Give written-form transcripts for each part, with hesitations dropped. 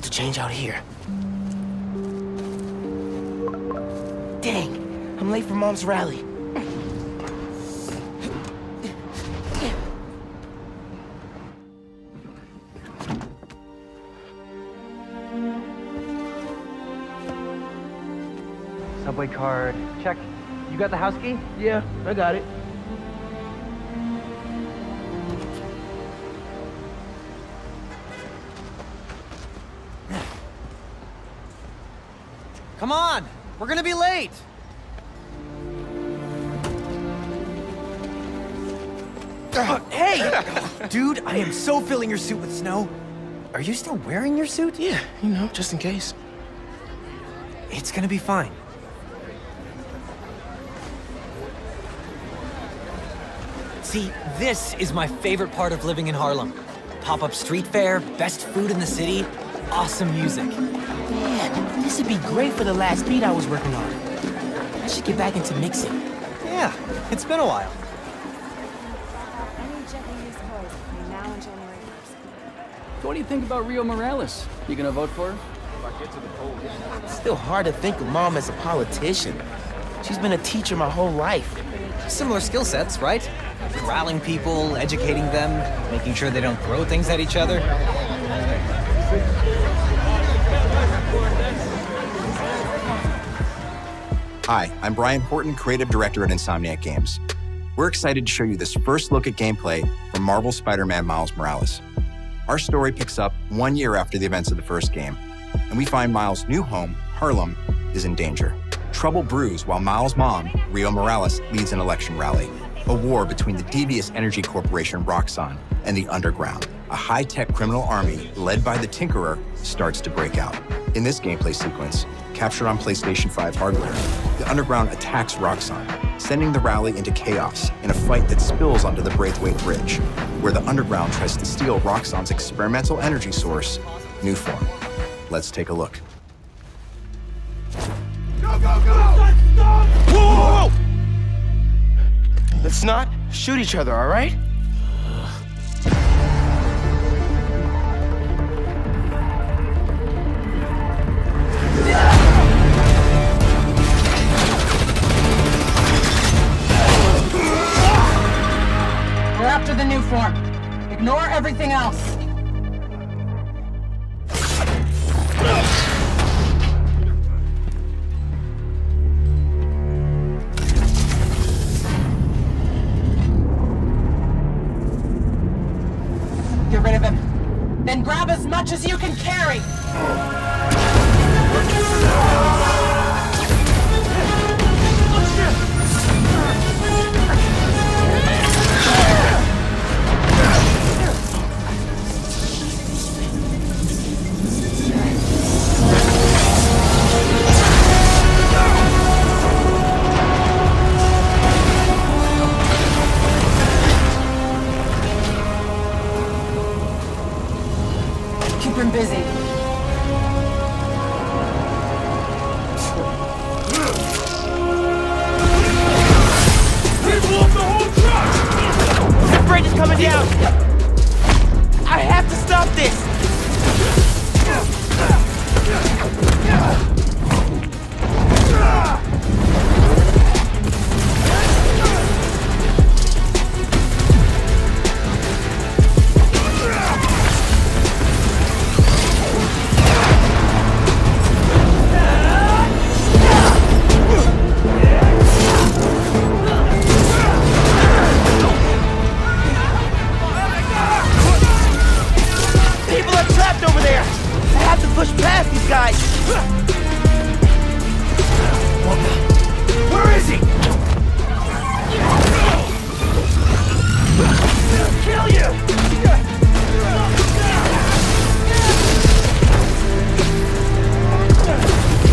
To change out here. Dang, I'm late for Mom's rally. Subway card, check. You got the house key? Yeah, I got it. Come on! We're gonna be late! Hey! Dude, I am so filling your suit with snow. Are you still wearing your suit? Yeah, you know, just in case. It's gonna be fine. See, this is my favorite part of living in Harlem. Pop-up street fair, best food in the city, awesome music. Man, this would be great for the last beat I was working on. I should get back into mixing. Yeah, it's been a while. So what do you think about Rio Morales? You gonna vote for her? It's still hard to think of Mom as a politician. She's been a teacher my whole life. Similar skill sets, right? Corralling people, educating them, making sure they don't throw things at each other. Hi, I'm Brian Horton, Creative Director at Insomniac Games. We're excited to show you this first look at gameplay from Marvel's Spider-Man Miles Morales. Our story picks up 1 year after the events of the first game, and we find Miles' new home, Harlem, is in danger. Trouble brews while Miles' mom, Rio Morales, leads an election rally, a war between the devious energy corporation Roxxon and the Underground. A high-tech criminal army led by the Tinkerer starts to break out. In this gameplay sequence, captured on PlayStation 5 hardware, the Underground attacks Roxxon, sending the rally into chaos in a fight that spills onto the Braithwaite Bridge, where the Underground tries to steal Roxxon's experimental energy source, Newform. Let's take a look. Go, go, go! Stop! Whoa! Let's not shoot each other, all right? After the Newform. Ignore everything else. Get rid of him. Then grab as much as you can carry.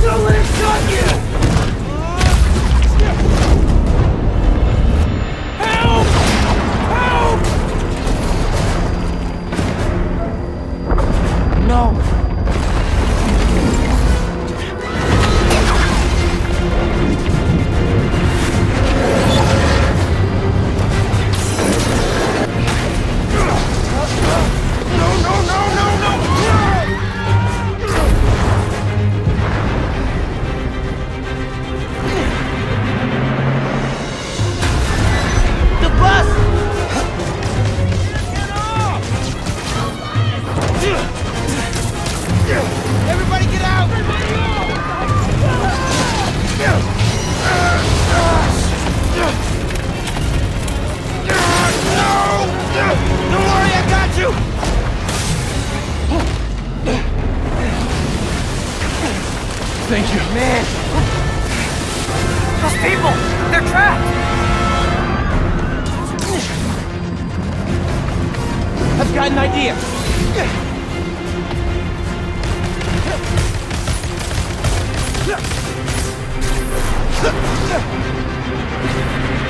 Don't let him shot you! Thank you. Man! Those people! They're trapped! I've got an idea!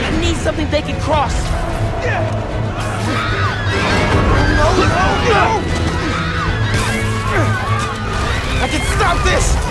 I need something they can cross! No, no, no! I can stop this!